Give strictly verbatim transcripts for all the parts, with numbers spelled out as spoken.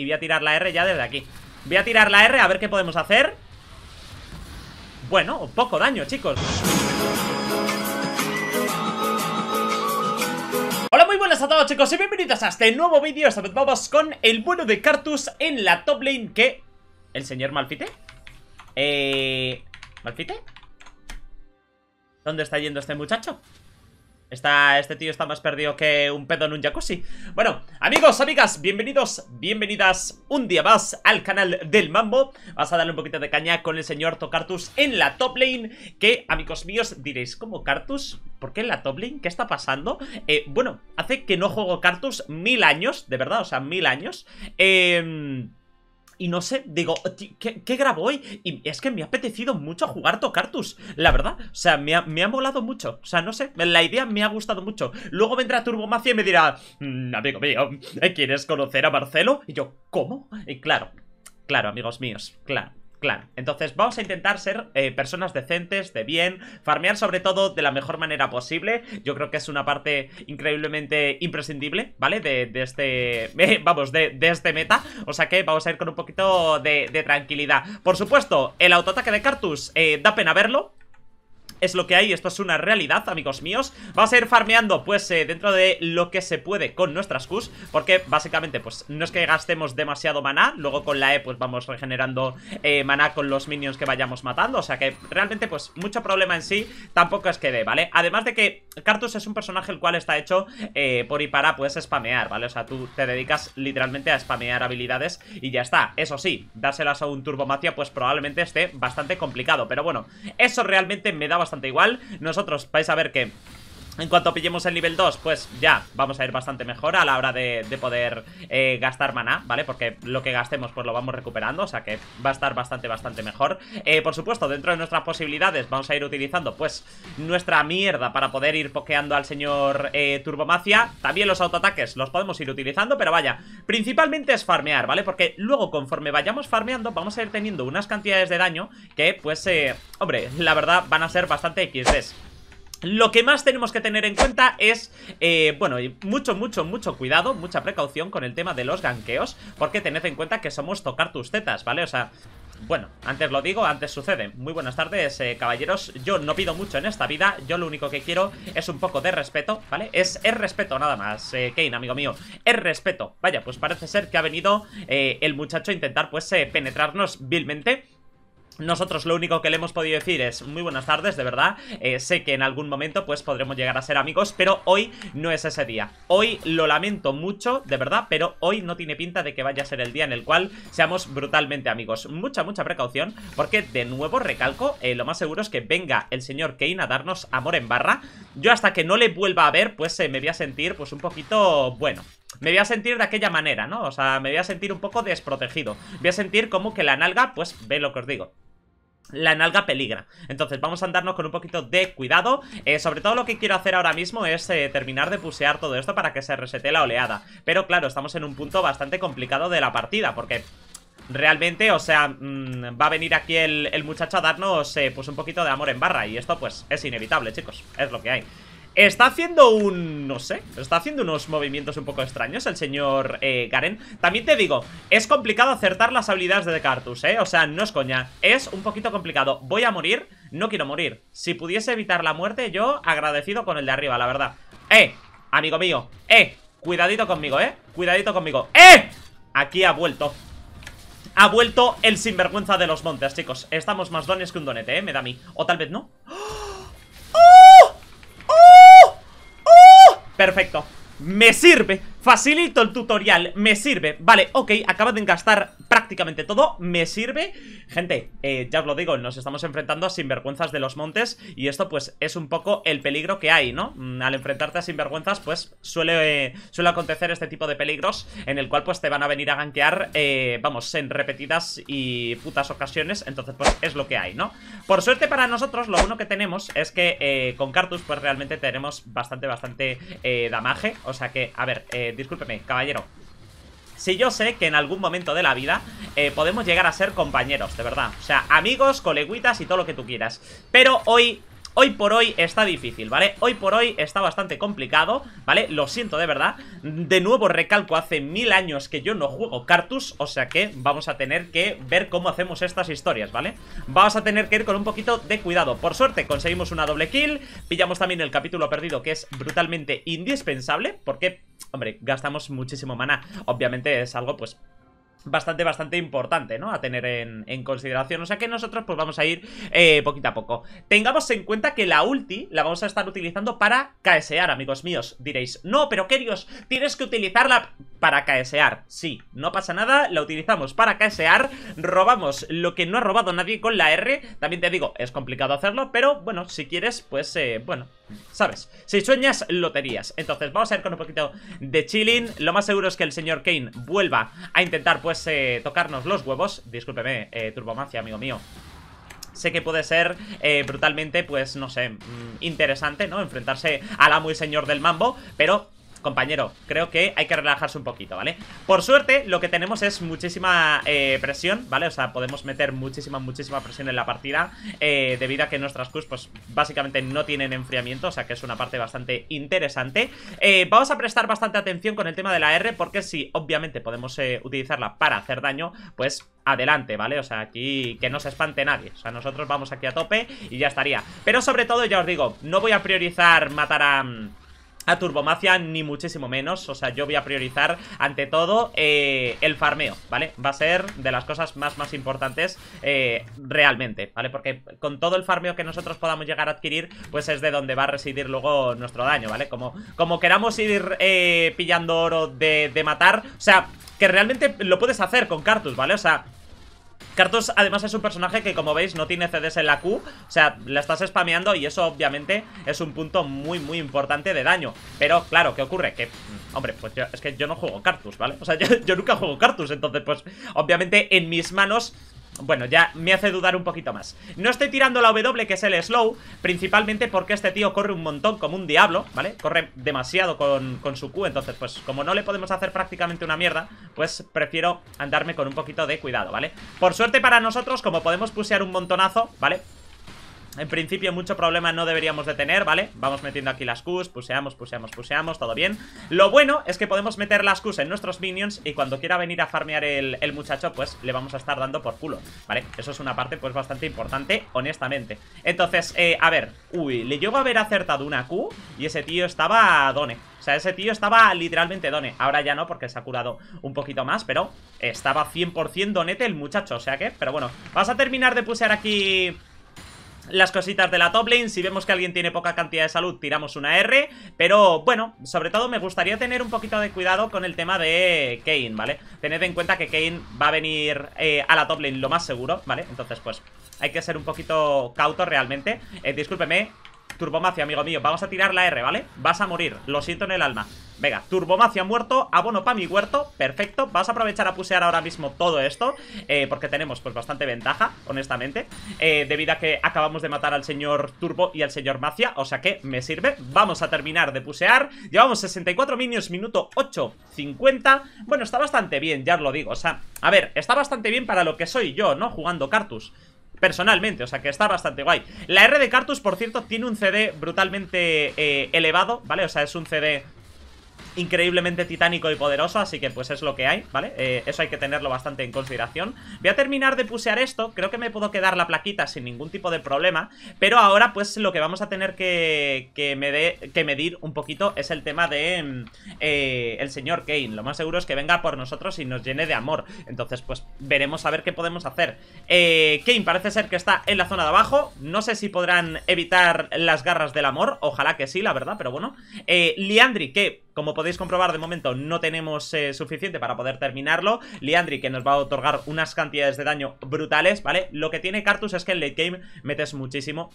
y voy a tirar la R ya desde aquí. Voy a tirar la R a ver qué podemos hacer. Bueno, poco daño, chicos. Hola, muy buenas a todos, chicos, y bienvenidos a este nuevo vídeo. Esta vez vamos con el bueno de Karthus en la top lane que... ¿El señor Malphite? Eh... ¿Malphite? ¿Dónde está yendo este muchacho? Está, este tío está más perdido que un pedo en un jacuzzi. Bueno, amigos, amigas, bienvenidos, bienvenidas un día más al canal del Mambo. Vas a darle un poquito de caña con el señor Karthus en la top lane. Que, amigos míos, diréis, ¿cómo Karthus? ¿Por qué en la top lane? ¿Qué está pasando? Eh, bueno, hace que no juego Karthus mil años, de verdad, o sea, mil años. Eh... Y no sé, digo, ¿qué, qué grabo hoy? Y es que me ha apetecido mucho jugar Karthus, la verdad. O sea, me ha, me ha molado mucho. O sea, no sé, la idea me ha gustado mucho. Luego vendrá Turbomacia y me dirá, mmm, amigo mío, ¿quieres conocer a Marcelo? Y yo, ¿cómo? Y claro, claro, amigos míos, claro. Claro, entonces vamos a intentar ser eh, personas decentes, de bien, farmear sobre todo de la mejor manera posible. Yo creo que es una parte increíblemente imprescindible, ¿vale? De, de este... Eh, vamos, de, de este meta. O sea que vamos a ir con un poquito de, de tranquilidad. Por supuesto, el autoataque de Karthus eh, da pena verlo. Es lo que hay, esto es una realidad, amigos míos. Vamos a ir farmeando, pues, eh, dentro de lo que se puede con nuestras Qs. Porque, básicamente, pues, no es que gastemos demasiado maná. Luego con la E, pues, vamos regenerando eh, maná con los minions que vayamos matando. O sea que, realmente, pues, mucho problema en sí tampoco es que dé, ¿vale? Además de que Karthus es un personaje el cual está hecho eh, por y para, pues, spamear, ¿vale? O sea, tú te dedicas, literalmente, a spamear habilidades y ya está. Eso sí, dárselas a un Turbomacia, pues, probablemente esté bastante complicado. Pero bueno, eso realmente me da bastante bastante igual. Nosotros vais a ver que en cuanto pillemos el nivel dos, pues ya vamos a ir bastante mejor a la hora de, de poder eh, gastar maná, ¿vale? Porque lo que gastemos pues lo vamos recuperando, o sea que va a estar bastante, bastante mejor. Eh, por supuesto, dentro de nuestras posibilidades vamos a ir utilizando pues nuestra mierda para poder ir pokeando al señor eh, Turbomacia. También los autoataques los podemos ir utilizando, pero vaya, principalmente es farmear, ¿vale? Porque luego conforme vayamos farmeando vamos a ir teniendo unas cantidades de daño que pues, eh, hombre, la verdad van a ser bastante equis des. Lo que más tenemos que tener en cuenta es, eh, bueno, mucho, mucho, mucho cuidado, mucha precaución con el tema de los gankeos, porque tened en cuenta que somos tocar tus tetas, ¿vale? O sea, bueno, antes lo digo, antes sucede. Muy buenas tardes, eh, caballeros. Yo no pido mucho en esta vida, yo lo único que quiero es un poco de respeto, ¿vale? Es, es respeto nada más, eh, Kane, amigo mío, es respeto. Vaya, pues parece ser que ha venido eh, el muchacho a intentar, pues, eh, penetrarnos vilmente. Nosotros lo único que le hemos podido decir es muy buenas tardes, de verdad, eh, sé que en algún momento pues podremos llegar a ser amigos, pero hoy no es ese día. Hoy lo lamento mucho, de verdad, pero hoy no tiene pinta de que vaya a ser el día en el cual seamos brutalmente amigos. Mucha, mucha precaución, porque de nuevo recalco, eh, lo más seguro es que venga el señor Kane a darnos amor en barra. Yo hasta que no le vuelva a ver, pues eh, me voy a sentir pues un poquito, bueno... Me voy a sentir de aquella manera, ¿no? O sea, me voy a sentir un poco desprotegido. Voy a sentir como que la nalga, pues, ve lo que os digo. La nalga peligra. Entonces vamos a andarnos con un poquito de cuidado. eh, Sobre todo lo que quiero hacer ahora mismo es eh, terminar de pusear todo esto para que se resete la oleada. Pero claro, estamos en un punto bastante complicado de la partida, porque... realmente, o sea, mmm, va a venir aquí el, el muchacho a darnos eh, pues un poquito de amor en barra. Y esto pues es inevitable, chicos, es lo que hay. Está haciendo un... no sé, está haciendo unos movimientos un poco extraños el señor eh, Garen. También te digo, es complicado acertar las habilidades de Karthus, eh, o sea, no es coña, es un poquito complicado. Voy a morir, no quiero morir. Si pudiese evitar la muerte, yo agradecido con el de arriba, la verdad. Eh, amigo mío, eh, cuidadito conmigo, eh, cuidadito conmigo, eh. Aquí ha vuelto. Ha vuelto el sinvergüenza de los montes, chicos. Estamos más dones que un donete, eh, me da a mí. O tal vez no. ¡Oh! ¡Oh! ¡Oh! Perfecto. Me sirve. Facilito el tutorial. Me sirve. Vale, ok. Acaba de gastar prácticamente todo. Me sirve. Gente, eh, ya os lo digo, nos estamos enfrentando a sinvergüenzas de los montes. Y esto, pues, es un poco el peligro que hay, ¿no? Al enfrentarte a sinvergüenzas, pues, suele, eh, suele acontecer este tipo de peligros. En el cual, pues, te van a venir a gankear, eh, vamos, en repetidas y putas ocasiones. Entonces, pues, es lo que hay, ¿no? Por suerte para nosotros, lo bueno que tenemos es que eh, con Karthus, pues, realmente tenemos bastante, bastante eh, damaje. O sea que, a ver, eh, discúlpeme, caballero. Si yo sé que en algún momento de la vida eh, podemos llegar a ser compañeros, de verdad. O sea, amigos, coleguitas y todo lo que tú quieras. Pero hoy hoy por hoy está difícil, ¿vale? Hoy por hoy está bastante complicado, ¿vale? Lo siento de verdad. De nuevo recalco, hace mil años que yo no juego Cartus, o sea que vamos a tener que ver cómo hacemos estas historias, ¿vale? Vamos a tener que ir con un poquito de cuidado. Por suerte conseguimos una doble kill, pillamos también el capítulo perdido, que es brutalmente indispensable, porque, hombre, gastamos muchísimo mana. Obviamente es algo, pues, bastante, bastante importante, ¿no? A tener en, en consideración, o sea que nosotros pues vamos a ir eh, poquito a poco. Tengamos en cuenta que la ulti la vamos a estar utilizando para caesear, amigos míos. Diréis, no, pero Kerios, tienes que utilizarla para caesear. Sí, no pasa nada, la utilizamos para caesear, robamos lo que no ha robado nadie con la R. También te digo, es complicado hacerlo, pero bueno, si quieres, pues, eh, bueno, sabes, si sueñas, loterías. Entonces vamos a ir con un poquito de chilling. Lo más seguro es que el señor Kane vuelva a intentar, pues, Pues eh, tocarnos los huevos. Discúlpeme, eh, Turbomancia, amigo mío. Sé que puede ser eh, brutalmente, pues no sé, interesante, ¿no? Enfrentarse al amo y señor del mambo, pero, compañero, creo que hay que relajarse un poquito, ¿vale? Por suerte, lo que tenemos es muchísima eh, presión, ¿vale? O sea, podemos meter muchísima, muchísima presión en la partida, eh, debido a que nuestras Qs, pues, básicamente no tienen enfriamiento, o sea que es una parte bastante interesante. eh, Vamos a prestar bastante atención con el tema de la R, porque si, obviamente, podemos eh, utilizarla para hacer daño, pues adelante, ¿vale? O sea, aquí que no se espante nadie, o sea, nosotros vamos aquí a tope y ya estaría. Pero sobre todo, ya os digo, no voy a priorizar matar a... a Turbomacia, ni muchísimo menos. O sea, yo voy a priorizar ante todo eh, el farmeo, ¿vale? Va a ser de las cosas más, más importantes eh, realmente, ¿vale? Porque con todo el farmeo que nosotros podamos llegar a adquirir, pues es de donde va a residir luego nuestro daño, ¿vale? Como, como queramos ir eh, pillando oro de, de matar, o sea, que realmente lo puedes hacer con Cartus, ¿vale? O sea, Cartus además es un personaje que, como veis, no tiene C Ds en la Q, o sea, la estás spameando y eso obviamente es un punto muy muy importante de daño. Pero claro, ¿qué ocurre? Que, hombre, pues yo, es que yo no juego Cartus, ¿vale? O sea, yo, yo nunca juego Cartus, entonces pues obviamente en mis manos, bueno, ya me hace dudar un poquito más. No estoy tirando la W, que es el slow, principalmente porque este tío corre un montón como un diablo, ¿vale? Corre demasiado con, con su Q, entonces pues como no le podemos hacer prácticamente una mierda, pues prefiero andarme con un poquito de cuidado, ¿vale? Por suerte para nosotros, como podemos pushear un montonazo, ¿vale? En principio mucho problema no deberíamos de tener, ¿vale? Vamos metiendo aquí las Qs, puseamos, puseamos, puseamos, todo bien. Lo bueno es que podemos meter las Qs en nuestros minions y cuando quiera venir a farmear el, el muchacho, pues le vamos a estar dando por culo, ¿vale? Eso es una parte pues bastante importante, honestamente. Entonces, eh, a ver, uy, le llego a haber acertado una Q y ese tío estaba done. O sea, ese tío estaba literalmente done. Ahora ya no, porque se ha curado un poquito más, pero estaba cien por cien donete el muchacho, o sea que, pero bueno, vamos a terminar de pusear aquí las cositas de la top lane. Si vemos que alguien tiene poca cantidad de salud, tiramos una R. Pero bueno, sobre todo me gustaría tener un poquito de cuidado con el tema de Kane, ¿vale? Tened en cuenta que Kane va a venir eh, a la top lane lo más seguro, ¿vale? Entonces pues hay que ser un poquito cauto realmente. eh, Discúlpeme, Turbomacia, amigo mío, vamos a tirar la R, ¿vale? Vas a morir, lo siento en el alma. Venga, Turbomacia muerto, abono para mi huerto. Perfecto, vas a aprovechar a pusear ahora mismo todo esto, eh, porque tenemos pues bastante ventaja, honestamente, eh, debido a que acabamos de matar al señor Turbo y al señor Macia, o sea que me sirve. Vamos a terminar de pusear. Llevamos sesenta y cuatro minions, minuto ocho cincuenta, bueno, está bastante bien, ya os lo digo, o sea, a ver, está bastante bien para lo que soy yo, ¿no? Jugando Cartus personalmente, o sea que está bastante guay. La R de Cartus, por cierto, tiene un C D brutalmente eh, elevado, ¿vale? O sea, es un C D increíblemente titánico y poderoso, así que pues es lo que hay, ¿vale? Eh, eso hay que tenerlo bastante en consideración. Voy a terminar de pusear esto, creo que me puedo quedar la plaquita sin ningún tipo de problema, pero ahora pues lo que vamos a tener que, que, me de, que medir un poquito es el tema de eh, el señor Kane. Lo más seguro es que venga por nosotros y nos llene de amor, entonces pues veremos a ver qué podemos hacer. eh, Kane parece ser que está en la zona de abajo, no sé si podrán evitar las garras del amor, ojalá que sí, la verdad, pero bueno. eh, Liandry, que como podéis comprobar, de momento no tenemos eh, suficiente para poder terminarlo. Liandry, que nos va a otorgar unas cantidades de daño brutales, ¿vale? Lo que tiene Cartus es que en late game metes muchísimo,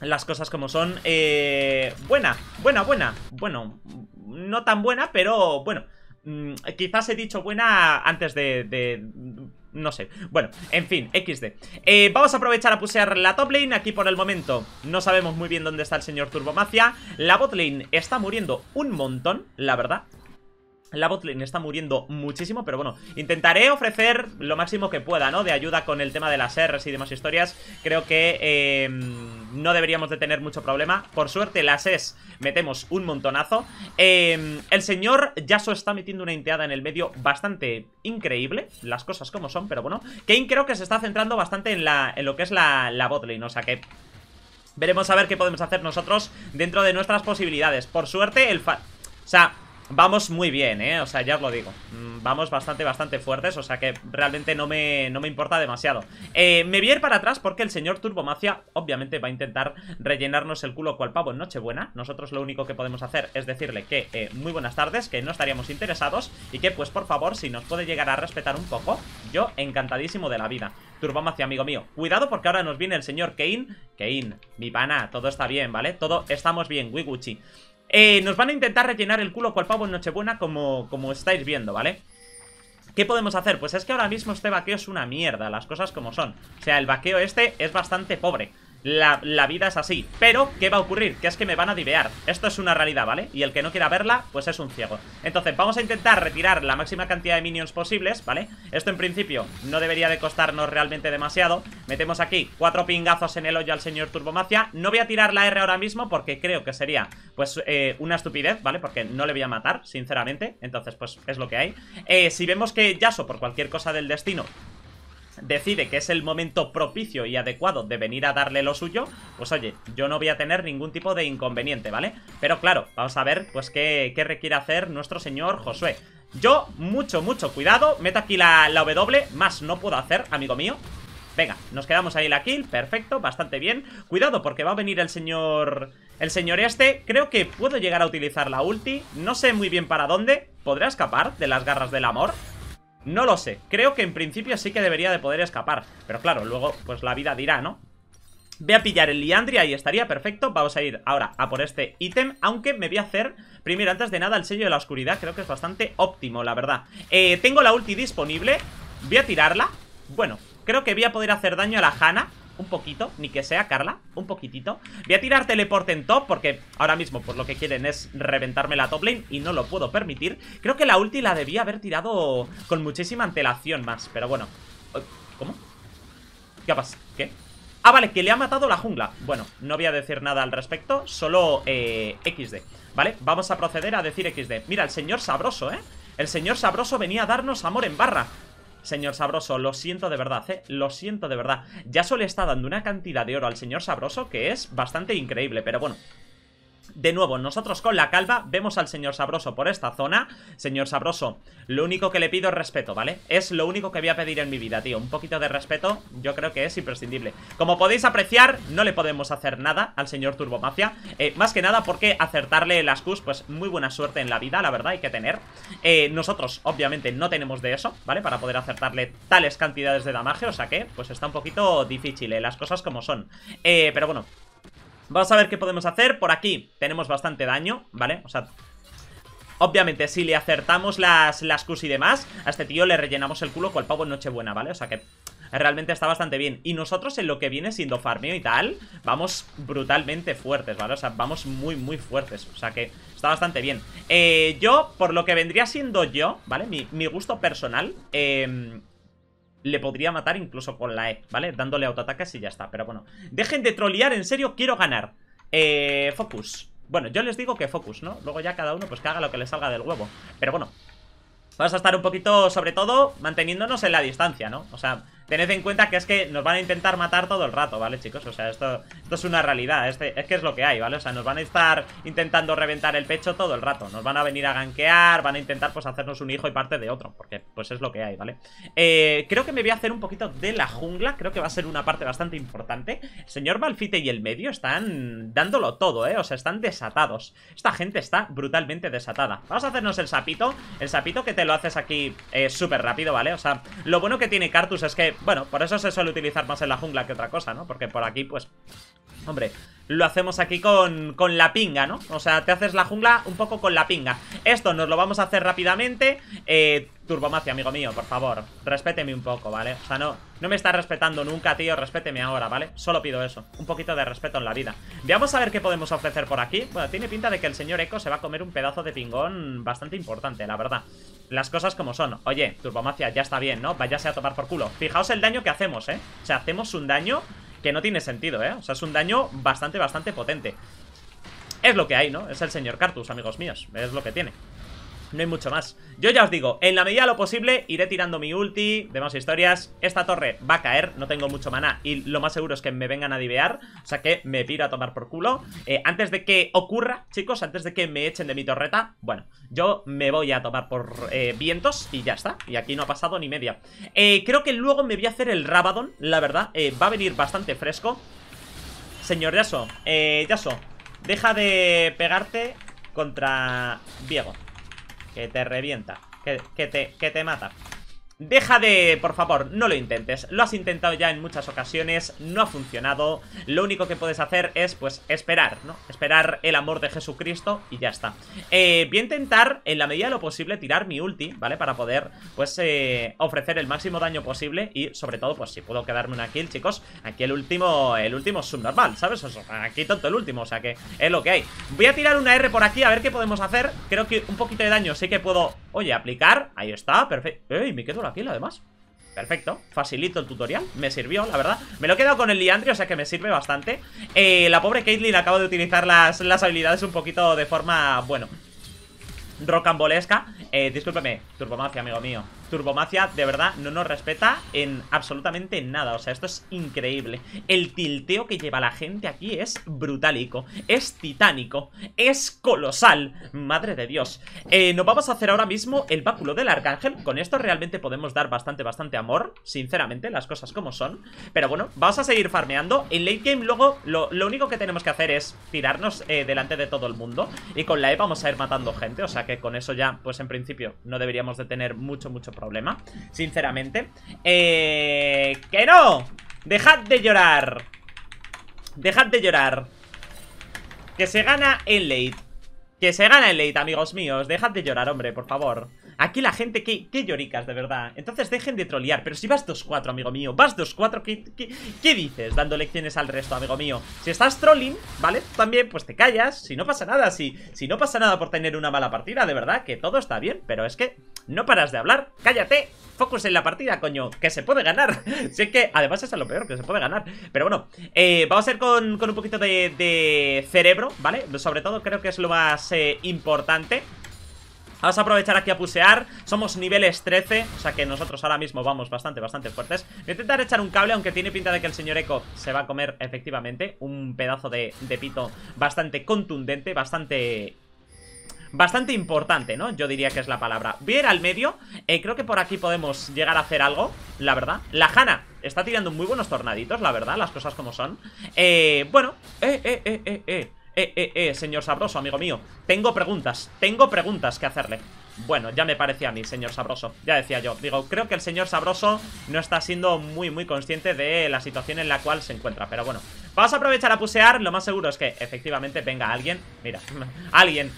las cosas como son. eh, Buena, buena, buena. Bueno, no tan buena, pero bueno, mmm, quizás he dicho buena antes de... de no sé, bueno, en fin, equis de. eh, Vamos a aprovechar a pusear la top lane. Aquí por el momento no sabemos muy bien dónde está el señor Turbomacia. La bot lane está muriendo un montón, la verdad. La botlane está muriendo muchísimo, pero bueno, intentaré ofrecer lo máximo que pueda, ¿no? De ayuda con el tema de las Rs y demás historias. Creo que eh, no deberíamos de tener mucho problema. Por suerte las es metemos un montonazo. eh, El señor Yasuo está metiendo una inteada en el medio bastante increíble, las cosas como son, pero bueno. Kayn creo que se está centrando bastante en, la, en lo que es la, la botlane, o sea que veremos a ver qué podemos hacer nosotros dentro de nuestras posibilidades. Por suerte el fa... O sea... Vamos muy bien, eh, o sea, ya os lo digo. Vamos bastante, bastante fuertes, o sea que realmente no me, no me importa demasiado. eh, Me voy a ir para atrás porque el señor Turbomacia obviamente va a intentar rellenarnos el culo cual pavo en Nochebuena. Nosotros lo único que podemos hacer es decirle que eh, muy buenas tardes, que no estaríamos interesados y que pues por favor si nos puede llegar a respetar un poco, yo encantadísimo de la vida. Turbomacia, amigo mío, cuidado porque ahora nos viene el señor Kayn. Kayn, mi pana, todo está bien, ¿vale? Todo estamos bien, Wiguchi. Eh, nos van a intentar rellenar el culo cual pavo en Nochebuena, como, como estáis viendo, ¿vale? ¿Qué podemos hacer? Pues es que ahora mismo este vaqueo es una mierda, las cosas como son. O sea, el vaqueo este es bastante pobre. La, la vida es así. Pero, ¿qué va a ocurrir? Que es que me van a divear. Esto es una realidad, ¿vale? Y el que no quiera verla, pues es un ciego. Entonces, vamos a intentar retirar la máxima cantidad de minions posibles, ¿vale? Esto en principio no debería de costarnos realmente demasiado. Metemos aquí cuatro pingazos en el hoyo al señor Turbomacia. No voy a tirar la R ahora mismo porque creo que sería, pues, eh, una estupidez, ¿vale? Porque no le voy a matar, sinceramente. Entonces, pues, es lo que hay. eh, Si vemos que Yasuo, por cualquier cosa del destino, decide que es el momento propicio y adecuado de venir a darle lo suyo, pues oye, yo no voy a tener ningún tipo de inconveniente, ¿vale? Pero claro, vamos a ver pues qué, qué requiere hacer nuestro señor Josué. Yo, mucho, mucho cuidado. Meto aquí la, la W, más no puedo hacer, amigo mío. Venga, nos quedamos ahí la kill, perfecto, bastante bien. Cuidado porque va a venir el señor... El señor este, creo que puedo llegar a utilizar la ulti, no sé muy bien para dónde. ¿Podrá escapar de las garras del amor? No lo sé, creo que en principio sí que debería de poder escapar, pero claro, luego pues la vida dirá, ¿no? Voy a pillar el Liandria y estaría perfecto. Vamos a ir ahora a por este ítem, aunque me voy a hacer, primero antes de nada, el sello de la oscuridad, creo que es bastante óptimo, la verdad. eh, Tengo la ulti disponible, voy a tirarla. Bueno, creo que voy a poder hacer daño a la Hanna, un poquito, ni que sea, Carla, un poquitito. Voy a tirar teleporte en top porque ahora mismo pues lo que quieren es reventarme la top lane y no lo puedo permitir. Creo que la ulti la debía haber tirado con muchísima antelación más, pero bueno. ¿Cómo? ¿Qué pasa? ¿Qué? Ah, vale, que le ha matado la jungla. Bueno, no voy a decir nada al respecto, solo eh, equis de, ¿vale? Vamos a proceder a decir equis de. Mira, el señor Sabroso, ¿eh? El señor Sabroso venía a darnos amor en barra. Señor Sabroso, lo siento de verdad, eh, lo siento de verdad. Yasuo le está dando una cantidad de oro al señor Sabroso que es bastante increíble, pero bueno. De nuevo, nosotros con la calva vemos al señor Sabroso por esta zona. Señor Sabroso, lo único que le pido es respeto, ¿vale? Es lo único que voy a pedir en mi vida, tío. Un poquito de respeto yo creo que es imprescindible. Como podéis apreciar, no le podemos hacer nada al señor Turbomacia. eh, Más que nada porque acertarle las Qs, pues muy buena suerte en la vida, la verdad, hay que tener. eh, Nosotros, obviamente, no tenemos de eso, ¿vale? Para poder acertarle tales cantidades de damage, o sea que, pues está un poquito difícil, eh, las cosas como son. eh, Pero bueno, vamos a ver qué podemos hacer. Por aquí tenemos bastante daño, ¿vale? O sea, obviamente si le acertamos las, las Qs y demás, a este tío le rellenamos el culo con el pavo en Nochebuena, ¿vale? O sea que realmente está bastante bien. Y nosotros en lo que viene siendo farmeo y tal, vamos brutalmente fuertes, ¿vale? O sea, vamos muy, muy fuertes. O sea que está bastante bien. eh, Yo, por lo que vendría siendo yo, ¿vale? Mi, mi gusto personal, eh... le podría matar incluso con la E, ¿vale? Dándole autoataques y ya está, pero bueno. Dejen de trolear, en serio, quiero ganar. Eh, focus. Bueno, yo les digo que focus, ¿no? Luego ya cada uno pues que haga lo que le salga del huevo. Pero bueno, vamos a estar un poquito, sobre todo, manteniéndonos en la distancia, ¿no? O sea, tened en cuenta que es que nos van a intentar matar todo el rato, ¿vale, chicos? O sea, esto, esto es una realidad, este, es que es lo que hay, ¿vale? O sea, nos van a estar intentando reventar el pecho todo el rato. Nos van a venir a gankear, van a intentar, pues, hacernos un hijo y parte de otro, porque, pues, es lo que hay, ¿vale? Eh, creo que me voy a hacer un poquito de la jungla, creo que va a ser una parte bastante importante. El señor Malphite y el medio están dándolo todo, ¿eh? O sea, están desatados. Esta gente está brutalmente desatada. Vamos a hacernos el sapito, el sapito que te lo haces aquí eh, súper rápido, ¿vale? O sea, lo bueno que tiene Karthus es que, bueno, por eso se suele utilizar más en la jungla que otra cosa, ¿no? Porque por aquí, pues, hombre, lo hacemos aquí con, con la pinga, ¿no? O sea, te haces la jungla un poco con la pinga. Esto nos lo vamos a hacer rápidamente. eh, Turbomacia, amigo mío, por favor, respéteme un poco, ¿vale? O sea, no, no me estás respetando nunca, tío, respéteme ahora, ¿vale? Solo pido eso, un poquito de respeto en la vida. Veamos a ver qué podemos ofrecer por aquí. Bueno, tiene pinta de que el señor Echo se va a comer un pedazo de pingón bastante importante, la verdad. Las cosas como son. Oye, Turbomacia, ya está bien, ¿no? Váyase a tomar por culo. Fijaos el daño que hacemos, ¿eh? O sea, hacemos un daño que no tiene sentido, ¿eh? O sea, es un daño bastante, bastante potente. Es lo que hay, ¿no? Es el señor Karthus, amigos míos. Es lo que tiene. No hay mucho más. Yo ya os digo, en la medida de lo posible iré tirando mi ulti, demás historias. Esta torre va a caer, no tengo mucho maná y lo más seguro es que me vengan a divear. O sea que me piro a tomar por culo. eh, Antes de que ocurra, chicos, antes de que me echen de mi torreta, bueno, yo me voy a tomar por eh, vientos y ya está. Y aquí no ha pasado ni media. eh, Creo que luego me voy a hacer el Rabadon, la verdad. eh, Va a venir bastante fresco. Señor Yasuo, eh, Yasuo, deja de pegarte contra Diego, que te revienta, que, que, te, que te mata. Deja de, por favor, no lo intentes. Lo has intentado ya en muchas ocasiones, no ha funcionado. Lo único que puedes hacer es, pues, esperar, ¿no? Esperar el amor de Jesucristo y ya está. eh, Voy a intentar, en la medida de lo posible, tirar mi ulti, ¿vale? Para poder, pues, eh, ofrecer el máximo daño posible. Y, sobre todo, pues, si puedo quedarme una kill, chicos. Aquí el último, el último subnormal, ¿sabes? O sea, aquí tonto el último, o sea que es lo que hay. Voy a tirar una R por aquí, a ver qué podemos hacer. Creo que un poquito de daño sí que puedo, oye, aplicar. Ahí está, perfecto. ¡Ey! Me quedo la kill, además. Perfecto, facilito el tutorial, me sirvió, la verdad. Me lo he quedado con el Liandry, o sea que me sirve bastante. eh, La pobre Caitlyn acaba de utilizar las, las habilidades un poquito de forma, bueno, rocambolesca. eh, Discúlpeme, Turbomacia, amigo mío. Turbomacia, de verdad, no nos respeta en absolutamente nada. O sea, esto es increíble. El tilteo que lleva la gente aquí es brutálico. Es titánico. Es colosal. Madre de Dios. eh, Nos vamos a hacer ahora mismo el báculo del arcángel. Con esto realmente podemos dar bastante, bastante amor, sinceramente, las cosas como son. Pero bueno, vamos a seguir farmeando. En late game luego lo, lo único que tenemos que hacer es tirarnos eh, delante de todo el mundo. Y con la E vamos a ir matando gente. O sea que con eso ya, pues en principio, no deberíamos de tener mucho, mucho problema. Problema, sinceramente. eh, ¡Que no! ¡Dejad de llorar! ¡Dejad de llorar! Que se gana en late. Que se gana en late, amigos míos. Dejad de llorar, hombre, por favor. Aquí la gente, qué, qué lloricas, de verdad. Entonces dejen de trolear, pero si vas dos cuatro, amigo mío. Vas dos cuatro, ¿qué, qué, ¿qué dices? Dando lecciones al resto, amigo mío. Si estás trolling, ¿vale? También, pues te callas. Si no pasa nada, si, si no pasa nada por tener una mala partida, de verdad, que todo está bien. Pero es que no paras de hablar, cállate. Focus en la partida, coño, que se puede ganar. Si es que, además, eso es lo peor, que se puede ganar. Pero bueno, eh, vamos a ir con, con un poquito de, de cerebro, ¿vale? Sobre todo creo que es lo más eh, importante. Vamos a aprovechar aquí a pusear. Somos niveles trece, o sea que nosotros ahora mismo vamos bastante, bastante fuertes. Voy a intentar echar un cable, aunque tiene pinta de que el señor Eco se va a comer efectivamente un pedazo de, de pito bastante contundente, bastante... bastante importante, ¿no? Yo diría que es la palabra. Voy a ir al medio. eh, Creo que por aquí podemos llegar a hacer algo, la verdad. La Hanna está tirando muy buenos tornaditos, la verdad, las cosas como son. eh, Bueno, eh, eh, eh, eh, eh Eh, eh, eh, señor Sabroso, amigo mío. Tengo preguntas, tengo preguntas que hacerle. Bueno, ya me parecía a mí, señor Sabroso. Ya decía yo, digo, creo que el señor Sabroso no está siendo muy, muy consciente de la situación en la cual se encuentra. Pero bueno, vamos a aprovechar a pusear. Lo más seguro es que efectivamente venga alguien. Mira, alguien.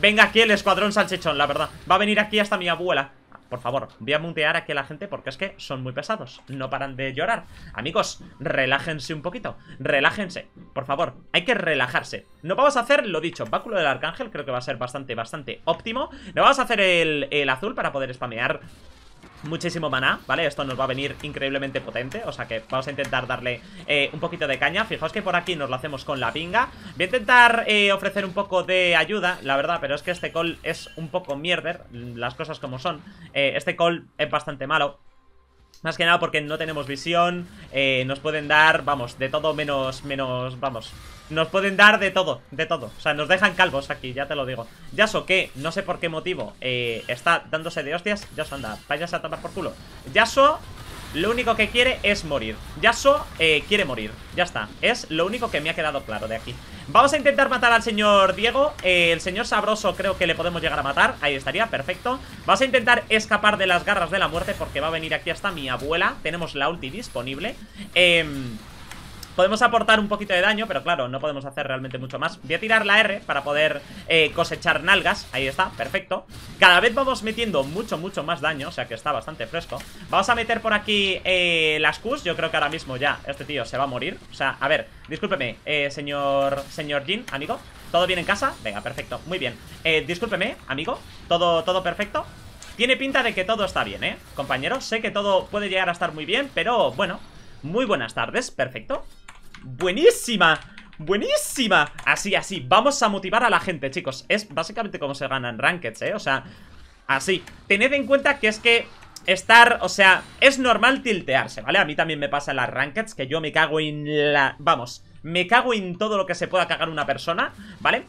Venga aquí el escuadrón salchichón, la verdad. Va a venir aquí hasta mi abuela. Por favor, voy a mutear aquí a la gente porque es que son muy pesados, no paran de llorar. Amigos, relájense un poquito. Relájense, por favor, hay que relajarse. Nos vamos a hacer, lo dicho, báculo del arcángel. Creo que va a ser bastante, bastante óptimo. Nos vamos a hacer el, el azul para poder spamear muchísimo maná, ¿vale? Esto nos va a venir increíblemente potente, o sea que vamos a intentar darle eh, un poquito de caña. Fijaos que por aquí nos lo hacemos con la pinga. Voy a intentar eh, ofrecer un poco de ayuda, la verdad, pero es que este call es un poco mierder, las cosas como son. eh, Este call es bastante malo. Más que nada porque no tenemos visión. eh, Nos pueden dar, vamos, de todo menos, menos, vamos. Nos pueden dar de todo, de todo. O sea, nos dejan calvos aquí, ya te lo digo. Yasuo, que no sé por qué motivo eh, está dándose de hostias. Yasuo, anda, vayas a tapar por culo. Yasuo, lo único que quiere es morir. Yasuo eh, quiere morir, ya está. Es lo único que me ha quedado claro de aquí. Vamos a intentar matar al señor Diego. eh, El señor Sabroso creo que le podemos llegar a matar. Ahí estaría, perfecto. Vamos a intentar escapar de las garras de la muerte porque va a venir aquí hasta mi abuela. Tenemos la ulti disponible. Eh... Podemos aportar un poquito de daño, pero claro, no podemos hacer realmente mucho más. Voy a tirar la R para poder eh, cosechar nalgas. Ahí está, perfecto. Cada vez vamos metiendo mucho, mucho más daño, o sea que está bastante fresco. Vamos a meter por aquí eh, las Qs. Yo creo que ahora mismo ya este tío se va a morir. O sea, a ver, discúlpeme, eh, señor, señor Jin, amigo. ¿Todo bien en casa? Venga, perfecto, muy bien. eh, Discúlpeme, amigo, ¿todo, todo perfecto? Tiene pinta de que todo está bien, ¿eh? Compañero, sé que todo puede llegar a estar muy bien, pero bueno, Muy buenas tardes, perfecto. Buenísima, buenísima. Así, así, vamos a motivar a la gente, chicos. Es básicamente como se ganan rankeds, eh, o sea, así. Tened en cuenta que es que estar, o sea, es normal tiltearse, ¿vale? A mí también me pasa en las rankeds, que yo me cago en la... Vamos, me cago en todo lo que se pueda cagar una persona, ¿vale?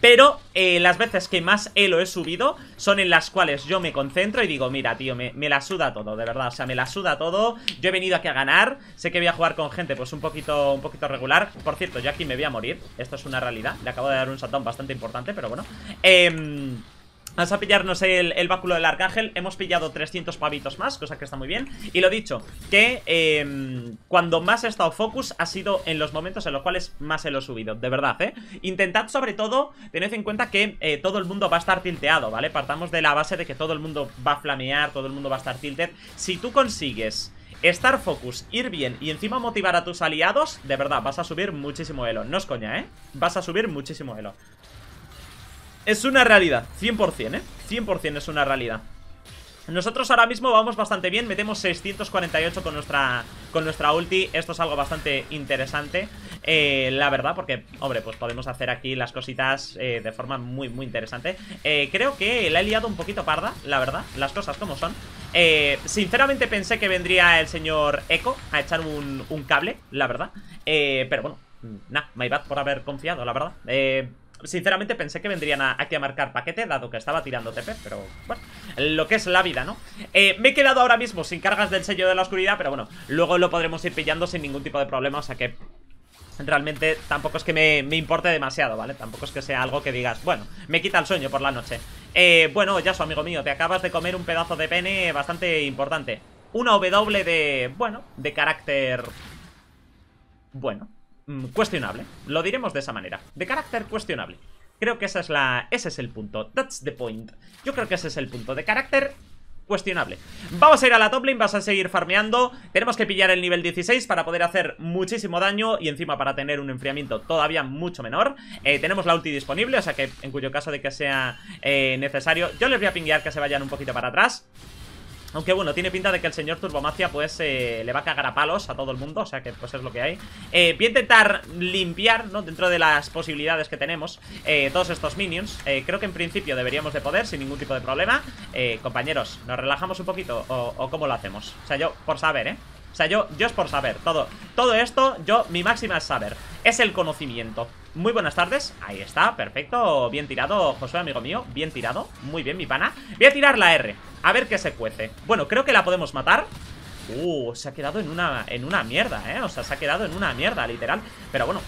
Pero eh, las veces que más elo he subido son en las cuales yo me concentro y digo, mira, tío, me, me la suda todo, de verdad. O sea, me la suda todo. Yo he venido aquí a ganar. Sé que voy a jugar con gente, pues, un poquito un poquito regular. Por cierto, yo aquí me voy a morir. Esto es una realidad. Le acabo de dar un shutdown bastante importante, pero bueno. Eh... Vamos a pillarnos el, el báculo del arcángel. Hemos pillado trescientos pavitos más, cosa que está muy bien. Y lo dicho, que eh, cuando más he estado focus ha sido en los momentos en los cuales más se lo he subido. De verdad, eh intentad, sobre todo, tened en cuenta que eh, todo el mundo va a estar tilteado, ¿vale? Partamos de la base de que todo el mundo va a flamear, todo el mundo va a estar tilted. Si tú consigues estar focus, ir bien y encima motivar a tus aliados, de verdad, vas a subir muchísimo elo. No es coña, ¿eh? Vas a subir muchísimo elo. Es una realidad, cien por cien, ¿eh? cien por cien es una realidad. Nosotros ahora mismo vamos bastante bien. Metemos seiscientos cuarenta y ocho con nuestra, con nuestra ulti. Esto es algo bastante interesante, eh, la verdad, porque, hombre, pues podemos hacer aquí las cositas eh, de forma muy, muy interesante. eh, Creo que la he liado un poquito parda, la verdad, las cosas como son. Eh, sinceramente pensé que vendría el señor Echo a echar un, un cable, la verdad. eh, Pero bueno, nah, my bad por haber confiado, la verdad. Eh... Sinceramente pensé que vendrían a, aquí a marcar paquete, dado que estaba tirando T P, pero bueno, lo que es la vida, ¿no? Eh, me he quedado ahora mismo sin cargas del sello de la oscuridad, pero bueno, luego lo podremos ir pillando sin ningún tipo de problema, o sea que realmente tampoco es que me, me importe demasiado, ¿vale? Tampoco es que sea algo que digas, bueno, me quita el sueño por la noche. eh, Bueno, Yasuo, amigo mío, te acabas de comer un pedazo de pene bastante importante. Una W de, bueno, de carácter... Bueno... cuestionable, lo diremos de esa manera. De carácter cuestionable. Creo que esa es la... ese es el punto. That's the point. Yo creo que ese es el punto. De carácter cuestionable. Vamos a ir a la top lane, vas a seguir farmeando. Tenemos que pillar el nivel dieciséis para poder hacer muchísimo daño y encima para tener un enfriamiento todavía mucho menor. Eh, tenemos la ulti disponible, o sea que en cuyo caso de que sea eh, necesario, yo les voy a pinguear que se vayan un poquito para atrás. Aunque bueno, tiene pinta de que el señor Turbomacia pues eh, le va a cagar a palos a todo el mundo. O sea que pues es lo que hay. eh, Voy a intentar limpiar, ¿no? Dentro de las posibilidades que tenemos, eh, todos estos minions. eh, Creo que en principio deberíamos de poder sin ningún tipo de problema. eh, Compañeros, ¿nos relajamos un poquito? O, ¿O cómo lo hacemos? O sea, yo por saber, ¿eh? O sea, yo, yo es por saber. Todo, todo esto, yo, mi máxima es saber. Es el conocimiento. Muy buenas tardes, ahí está, perfecto. Bien tirado, Josué, amigo mío, bien tirado. Muy bien, mi pana. Voy a tirar la R, a ver qué se cuece. Bueno, creo que la podemos matar. Uh, se ha quedado en una, en una mierda, eh. O sea, se ha quedado en una mierda, literal. Pero bueno,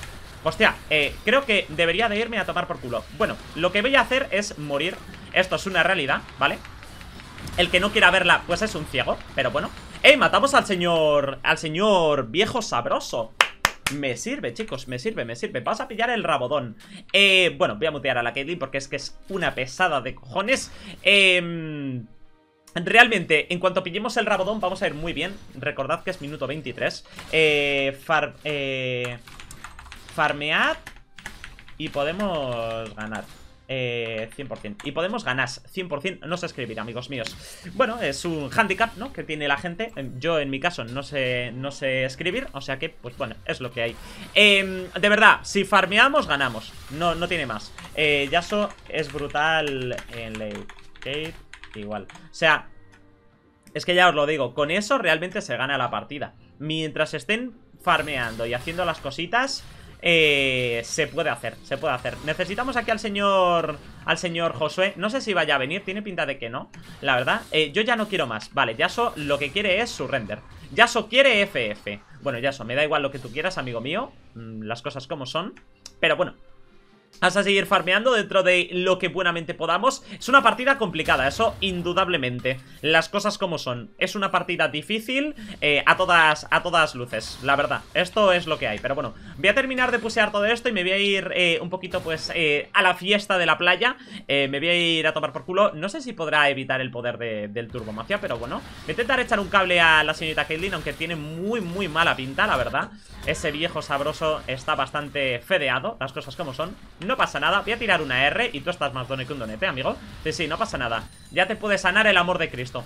hostia, eh, creo que debería de irme a tomar por culo. Bueno, lo que voy a hacer es morir. Esto es una realidad, ¿vale? El que no quiera verla, pues es un ciego. Pero bueno. ¡Ey! Matamos al señor... al señor viejo sabroso. Me sirve, chicos, me sirve, me sirve. Vas a pillar el Rabodón. Eh, bueno, voy a mutear a la Caitlyn porque es que es una pesada de cojones. Eh... Realmente, en cuanto pillemos el Rabodón vamos a ir muy bien. Recordad que es minuto veintitrés. Eh... Far, eh farmead y podemos ganar. Eh, cien por cien. Y podemos ganar cien por cien. No sé escribir, amigos míos. Bueno, es un handicap, ¿no? Que tiene la gente. Yo, en mi caso, no sé, no sé escribir. O sea que, pues bueno, es lo que hay. eh, De verdad, si farmeamos, ganamos. No, no tiene más. eh, Yasuo es brutal en late game. Igual. O sea, es que ya os lo digo, con eso realmente se gana la partida. Mientras estén farmeando y haciendo las cositas, Eh, se puede hacer, se puede hacer. Necesitamos aquí al señor Al señor Josué, no sé si vaya a venir. Tiene pinta de que no, la verdad. eh, Yo ya no quiero más, vale, Yasuo lo que quiere es surrender. Yasuo quiere F F. Bueno, Yasuo, me da igual lo que tú quieras, amigo mío. mm, Las cosas como son. Pero bueno, vas a seguir farmeando dentro de lo que buenamente podamos. Es una partida complicada, eso indudablemente. Las cosas como son. Es una partida difícil, eh, a, todas, a todas luces, la verdad. Esto es lo que hay, pero bueno. Voy a terminar de pusear todo esto y me voy a ir eh, un poquito pues eh, a la fiesta de la playa. eh, Me voy a ir a tomar por culo. No sé si podrá evitar el poder de, del Turbomacia, pero bueno. Voy a intentar echar un cable a la señorita Caitlyn, aunque tiene muy muy mala pinta, la verdad. Ese viejo sabroso está bastante fedeado, las cosas como son. No pasa nada, voy a tirar una R y tú estás más done que un donete, amigo. Sí, sí, no pasa nada. Ya te puede sanar el amor de Cristo.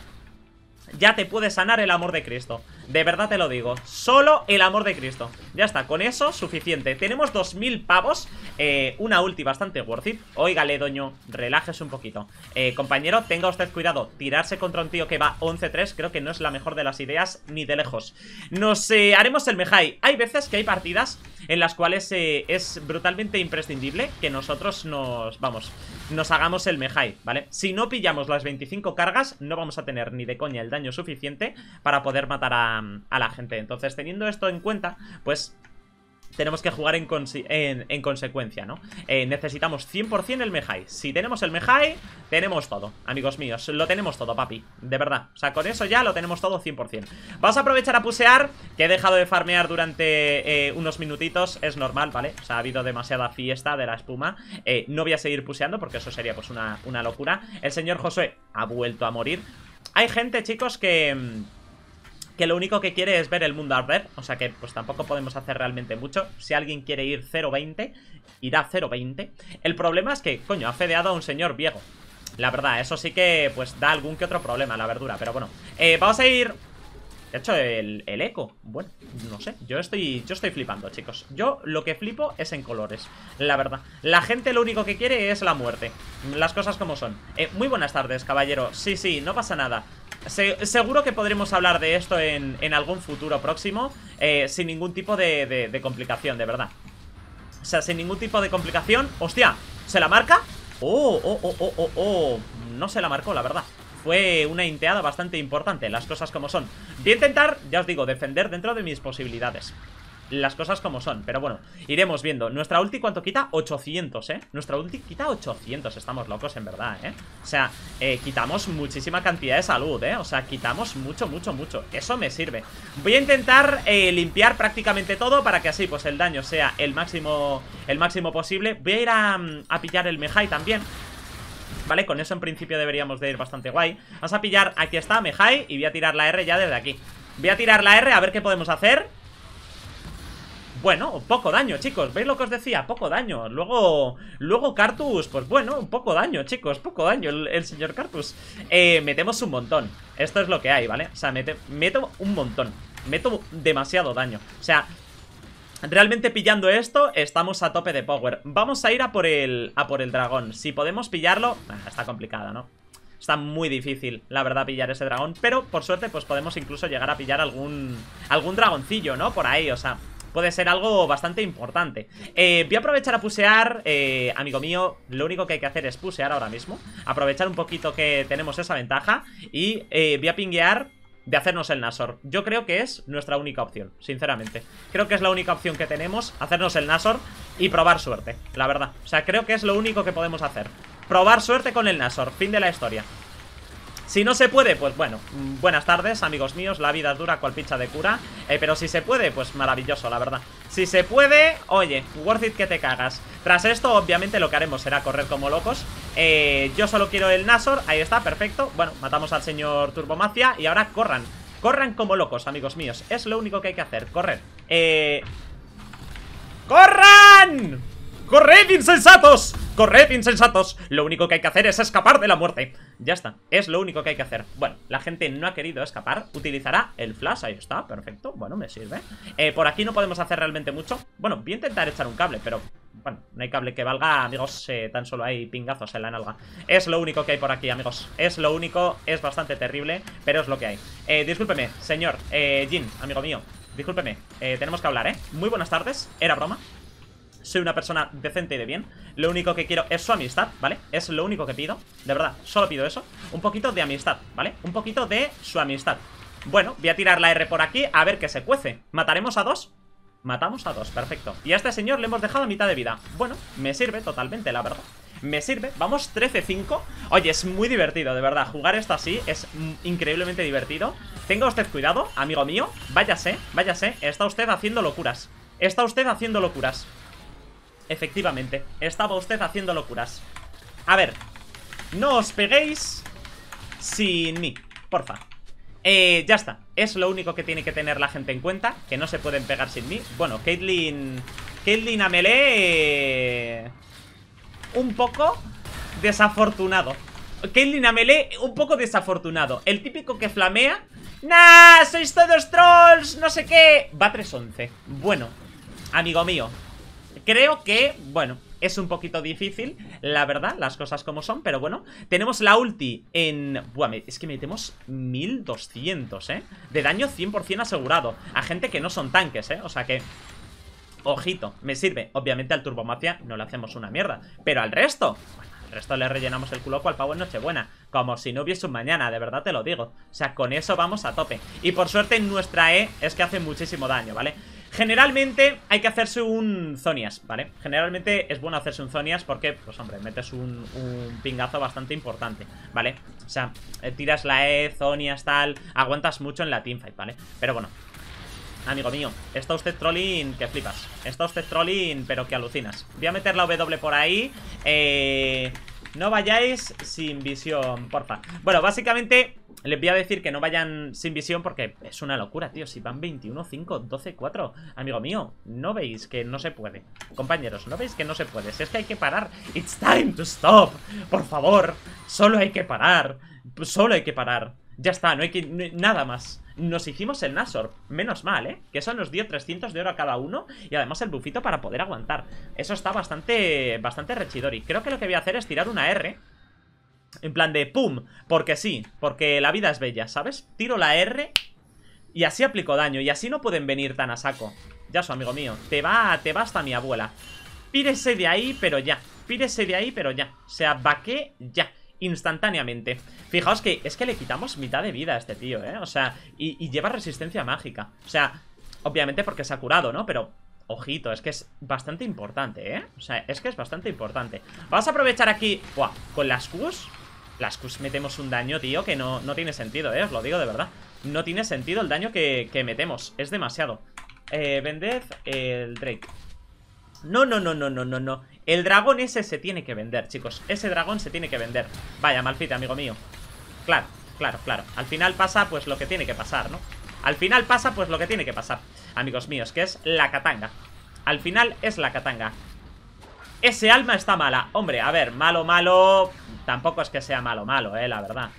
ya te puede sanar el amor de Cristo. De verdad te lo digo, solo el amor de Cristo. Ya está, con eso, suficiente. Tenemos dos mil pavos, eh, una ulti bastante worth it. Óigale, doño, relájese un poquito, eh, compañero, tenga usted cuidado. Tirarse contra un tío que va once tres creo que no es la mejor de las ideas, ni de lejos. Nos eh, haremos el Mejai. Hay veces que hay partidas en las cuales eh, es brutalmente imprescindible que nosotros nos, vamos, nos hagamos el Mejai, ¿vale? Si no pillamos las veinticinco cargas, no vamos a tener ni de coña el daño suficiente para poder matar a, a la gente. Entonces, teniendo esto en cuenta, pues tenemos que jugar en, en, en consecuencia, ¿no? Eh, necesitamos cien por cien el Mejai. Si tenemos el Mejai, tenemos todo, amigos míos. Lo tenemos todo, papi, de verdad. O sea, con eso ya lo tenemos todo cien por cien. Vamos a aprovechar a pusear, que he dejado de farmear durante eh, unos minutitos. Es normal, ¿vale? O sea, ha habido demasiada fiesta de la espuma. eh, No voy a seguir puseando porque eso sería pues una, una locura. El señor Josué ha vuelto a morir. Hay gente, chicos, que... que lo único que quiere es ver el mundo arder. O sea que pues tampoco podemos hacer realmente mucho. Si alguien quiere ir cero veinte, irá cero veinte. El problema es que, coño, ha fedeado a un señor viejo. La verdad, eso sí que pues da algún que otro problema, la verdura. Pero bueno, eh, vamos a ir... De hecho, el, el eco, bueno, no sé. Yo estoy, yo estoy flipando, chicos. Yo lo que flipo es en colores, la verdad. La gente lo único que quiere es la muerte. Las cosas como son. eh, Muy buenas tardes, caballero. Sí, sí, no pasa nada. Se, seguro que podremos hablar de esto en, en algún futuro próximo, eh, sin ningún tipo de, de, de complicación, de verdad. O sea, sin ningún tipo de complicación. ¡Hostia! ¿Se la marca? ¡Oh, oh, oh, oh, oh, oh! No se la marcó, la verdad. Fue una inteada bastante importante, las cosas como son. Voy a intentar, ya os digo, defender dentro de mis posibilidades. Las cosas como son, pero bueno, iremos viendo. Nuestra ulti, ¿cuánto quita? ochocientos, ¿eh? Nuestra ulti quita ochocientos, estamos locos, en verdad, ¿eh? O sea, eh, quitamos muchísima cantidad de salud, ¿eh? O sea, quitamos mucho, mucho, mucho. Eso me sirve. Voy a intentar eh, limpiar prácticamente todo para que así, pues, el daño sea el máximo, el máximo posible. Voy a ir a, a pillar el Mejai también, ¿vale? Con eso, en principio, deberíamos de ir bastante guay. Vamos a pillar, aquí está, Mejai, y voy a tirar la R ya desde aquí. Voy a tirar la R a ver qué podemos hacer. Bueno, poco daño, chicos, ¿veis lo que os decía? Poco daño, luego luego Cartus, pues bueno, poco daño, chicos. Poco daño el, el señor Cartus. eh, Metemos un montón, esto es lo que hay, ¿vale? O sea, mete, meto un montón. Meto demasiado daño. O sea, realmente pillando esto estamos a tope de power. Vamos a ir a por el, a por el dragón. Si podemos pillarlo, ah, está complicado, ¿no? Está muy difícil, la verdad, pillar ese dragón. Pero por suerte, pues podemos incluso llegar a pillar algún, algún dragoncillo, ¿no? Por ahí, o sea, puede ser algo bastante importante. eh, Voy a aprovechar a pusear, eh, amigo mío. Lo único que hay que hacer es pusear ahora mismo. Aprovechar un poquito que tenemos esa ventaja. Y eh, voy a pinguear de hacernos el Nashor. Yo creo que es nuestra única opción, sinceramente. Creo que es la única opción que tenemos. Hacernos el Nashor y probar suerte, la verdad. O sea, creo que es lo único que podemos hacer. Probar suerte con el Nashor, fin de la historia. Si no se puede, pues bueno, buenas tardes, amigos míos. La vida es dura cual picha de cura. eh, Pero si se puede, pues maravilloso, la verdad. Si se puede, oye, worth it que te cagas. Tras esto, obviamente, lo que haremos será correr como locos. eh, Yo solo quiero el Nashor, ahí está, perfecto. Bueno, matamos al señor Turbomacia. Y ahora corran, corran como locos, amigos míos. Es lo único que hay que hacer, correr. eh... ¡Corran! ¡Corred, insensatos! ¡Corred, insensatos! Lo único que hay que hacer es escapar de la muerte. Ya está, es lo único que hay que hacer. Bueno, la gente no ha querido escapar. Utilizará el flash, ahí está, perfecto. Bueno, me sirve. eh, Por aquí no podemos hacer realmente mucho. Bueno, voy a intentar echar un cable, pero... bueno, no hay cable que valga, amigos. eh, Tan solo hay pingazos en la nalga. Es lo único que hay por aquí, amigos. Es lo único, es bastante terrible, pero es lo que hay. eh, Discúlpeme, señor eh, Jin, amigo mío, discúlpeme. eh, Tenemos que hablar, ¿eh? Muy buenas tardes, era broma. Soy una persona decente y de bien. Lo único que quiero es su amistad, ¿vale? Es lo único que pido, de verdad, solo pido eso. Un poquito de amistad, ¿vale? Un poquito de su amistad. Bueno, voy a tirar la R por aquí, a ver qué se cuece. ¿Mataremos a dos? Matamos a dos, perfecto. Y a este señor le hemos dejado a mitad de vida. Bueno, me sirve totalmente, la verdad. Me sirve, vamos trece cinco. Oye, es muy divertido, de verdad, jugar esto así es increíblemente divertido. Tenga usted cuidado, amigo mío. Váyase, váyase, está usted haciendo locuras. Está usted haciendo locuras Efectivamente, estaba usted haciendo locuras. A ver, no os peguéis sin mí, porfa. eh, Ya está, es lo único que tiene que tener la gente en cuenta, que no se pueden pegar sin mí. Bueno, Caitlyn Caitlyn a melee, eh, un poco desafortunado. Caitlyn a melee un poco desafortunado. El típico que flamea. ¡Nah! ¡Sois todos trolls! No sé qué. Va tres once. Bueno, amigo mío, creo que, bueno, es un poquito difícil, la verdad, las cosas como son, pero bueno. Tenemos la ulti en... Buah, es que metemos mil doscientos, ¿eh? De daño cien por cien asegurado. A gente que no son tanques, ¿eh? O sea que... Ojito, me sirve. Obviamente al Turbomacia no le hacemos una mierda, pero al resto... Bueno, al resto le rellenamos el culo cual pavo en Nochebuena. Como si no hubiese un mañana, de verdad te lo digo. O sea, con eso vamos a tope. Y por suerte nuestra E es que hace muchísimo daño, ¿vale? Generalmente hay que hacerse un Zonias, ¿vale? Generalmente es bueno hacerse un Zonias porque, pues hombre, metes un, un pingazo bastante importante, ¿vale? O sea, tiras la E, Zonias, tal, aguantas mucho en la teamfight, ¿vale? Pero bueno, amigo mío, está usted trolling que flipas. Está usted trolling pero que alucinas. Voy a meter la W por ahí. Eh... No vayáis sin visión, porfa. Bueno, básicamente les voy a decir que no vayan sin visión porque es una locura, tío. Si van veintiuno, cinco, doce, cuatro. Amigo mío, no veis que no se puede. Compañeros, no veis que no se puede. Si es que hay que parar. It's time to stop. Por favor, solo hay que parar. Solo hay que parar. Ya está, no hay que... No, nada más. Nos hicimos el Nashor, menos mal, ¿eh? Que eso nos dio trescientos de oro a cada uno. Y además el bufito para poder aguantar. Eso está bastante, bastante rechidori. Creo que lo que voy a hacer es tirar una R. En plan de pum, porque sí, porque la vida es bella, ¿sabes? Tiro la R y así aplico daño. Y así no pueden venir tan a saco. Ya su amigo mío, te va, te va hasta mi abuela. Pírese de ahí, pero ya. Pírese de ahí, pero ya. O sea, vaqué ya. Instantáneamente. Fijaos que es que le quitamos mitad de vida a este tío, ¿eh? O sea, y, y lleva resistencia mágica. O sea, obviamente porque se ha curado, ¿no? Pero, ojito, es que es bastante importante, ¿eh? O sea, es que es bastante importante. Vamos a aprovechar aquí... ¡Buah! Con las Qs. Las Qs metemos un daño, tío, que no, no tiene sentido, ¿eh? Os lo digo de verdad. No tiene sentido el daño que, que metemos. Es demasiado. Eh, vended el Drake. No, no, no, no, no, no, no. El dragón ese se tiene que vender, chicos. Ese dragón se tiene que vender. Vaya, Malphite, amigo mío. Claro, claro, claro. Al final pasa pues lo que tiene que pasar, ¿no? Al final pasa pues lo que tiene que pasar, amigos míos, que es la katanga. Al final es la katanga. Ese alma está mala. Hombre, a ver, malo, malo. Tampoco es que sea malo, malo, eh, la verdad.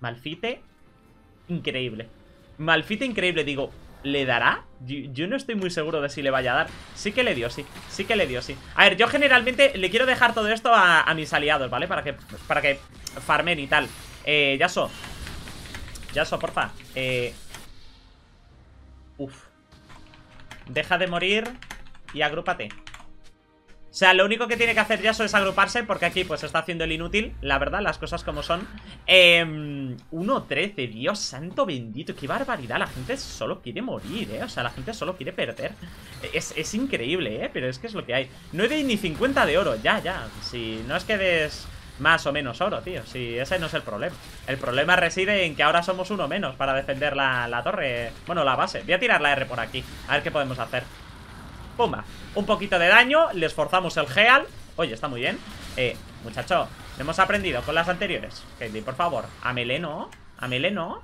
Malphite increíble. Malphite increíble, digo... ¿Le dará? Yo, yo no estoy muy seguro de si le vaya a dar. Sí que le dio, sí. Sí que le dio, sí. A ver, yo generalmente le quiero dejar todo esto a, a mis aliados, ¿vale? Para que, para que farmen y tal. Eh, Yasuo. Yasuo, porfa. Eh... Uf. Deja de morir y agrúpate. O sea, lo único que tiene que hacer Yasuo es agruparse, porque aquí pues está haciendo el inútil, la verdad, las cosas como son. eh, uno trece, Dios santo bendito, qué barbaridad, la gente solo quiere morir, eh, o sea, la gente solo quiere perder. Es, es increíble, eh, pero es que es lo que hay. No he de ni cincuenta de oro, ya, ya, si no es que des más o menos oro, tío, si ese no es el problema. El problema reside en que ahora somos uno menos para defender la, la torre, bueno, la base. Voy a tirar la R por aquí, a ver qué podemos hacer. Pumba, un poquito de daño, les forzamos el Heal. Oye, está muy bien. Eh, muchacho, hemos aprendido con las anteriores. Caitlyn, por favor, a melee no. A melee no.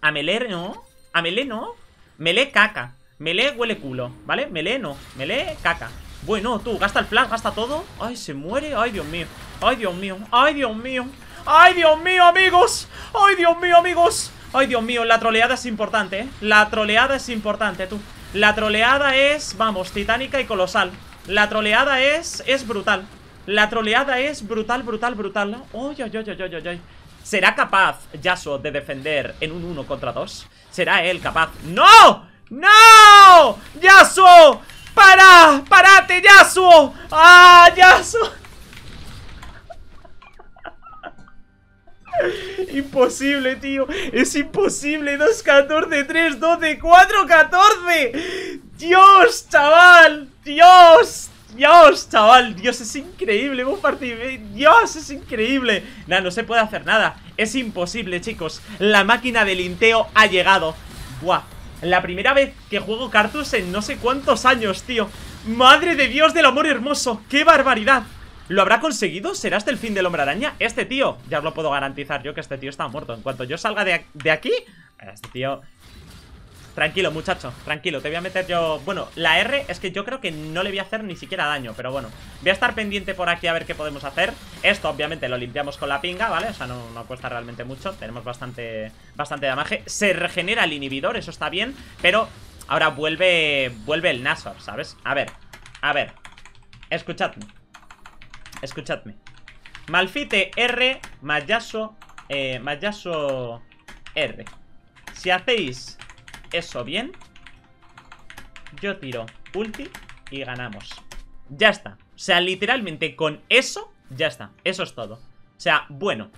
A melee no. A melee no. Melee caca, melee huele culo, ¿vale? Melee no, melee caca. Bueno, tú, gasta el flash, gasta todo. Ay, se muere, ay Dios mío. Ay Dios mío, ay Dios mío. Ay Dios mío, amigos. Ay Dios mío, amigos. Ay Dios mío, la troleada es importante, ¿eh? La troleada es importante, tú. La troleada es, vamos, titánica y colosal. La troleada es, es brutal. La troleada es brutal, brutal, brutal. Oy, oy, oy, oy, oy, oy. ¿Será capaz Yasuo de defender en un uno contra dos? ¿Será él capaz? ¡No! ¡No! ¡Yasuo! ¡Para! ¡Párate, Yasuo! ¡Ah, Yasuo! Imposible, tío. Es imposible. Dos, catorce, tres, doce, cuatro, catorce. Dios, chaval. Dios, Dios, chaval. Dios, es increíble. Dios, es increíble. Nah, no se puede hacer nada. Es imposible, chicos. La máquina de linteo ha llegado. Buah, la primera vez que juego Karthus en no sé cuántos años, tío. Madre de Dios del amor hermoso. ¡Qué barbaridad! ¿Lo habrá conseguido? ¿Será hasta el fin del Hombre Araña? Este tío, ya os lo puedo garantizar yo que este tío está muerto. En cuanto yo salga de, de aquí, este tío Tranquilo, muchacho, tranquilo, te voy a meter yo... Bueno, la R es que yo creo que no le voy a hacer ni siquiera daño, pero bueno, voy a estar pendiente por aquí a ver qué podemos hacer. Esto obviamente lo limpiamos con la pinga, ¿vale? O sea, no, no cuesta realmente mucho, tenemos bastante, bastante damaje. Se regenera el inhibidor, eso está bien, pero ahora vuelve, vuelve el Nashor, ¿sabes? A ver, a ver, escuchadme, escuchadme. Malphite R, Mayaso, eh, Mayaso R. Si hacéis... eso bien. Yo tiro ulti y ganamos. Ya está, o sea, literalmente con eso, ya está, eso es todo. O sea, bueno,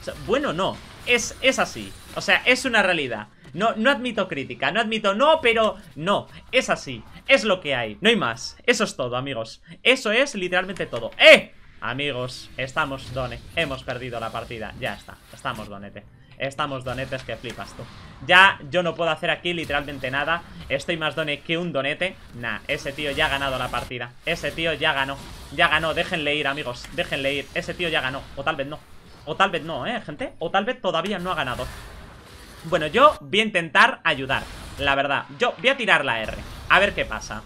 o sea, bueno no, es, es así. O sea, es una realidad, no, no admito crítica, no admito, no, pero no, es así, es lo que hay. No hay más, eso es todo, amigos. Eso es literalmente todo, eh amigos, estamos done, hemos perdido la partida, ya está, estamos donete. Estamos donetes que flipas tú. Ya yo no puedo hacer aquí literalmente nada. Estoy más done que un donete. Nah, ese tío ya ha ganado la partida. Ese tío ya ganó, ya ganó, déjenle ir, amigos, déjenle ir, ese tío ya ganó. O tal vez no, o tal vez no, eh, gente. O tal vez todavía no ha ganado. Bueno, yo voy a intentar ayudar, la verdad, yo voy a tirar la R, a ver qué pasa.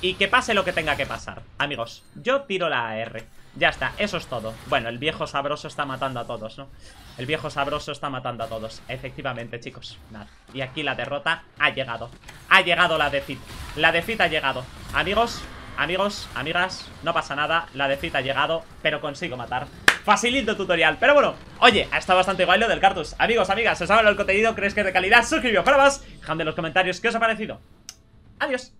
Y que pase lo que tenga que pasar, amigos. Yo tiro la R, ya está, eso es todo. Bueno, el viejo sabroso está matando a todos, ¿no? El viejo sabroso está matando a todos. Efectivamente, chicos, nada. Y aquí la derrota ha llegado. Ha llegado la defeat, la defeat ha llegado. Amigos, amigos, amigas, no pasa nada, la defeat ha llegado. Pero consigo matar, facilito tutorial. Pero bueno, oye, ha estado bastante guay lo del Cartus. Amigos, amigas, si os ha gustado el contenido, creéis que es de calidad, suscribíos para más, dejadme en los comentarios qué os ha parecido. Adiós.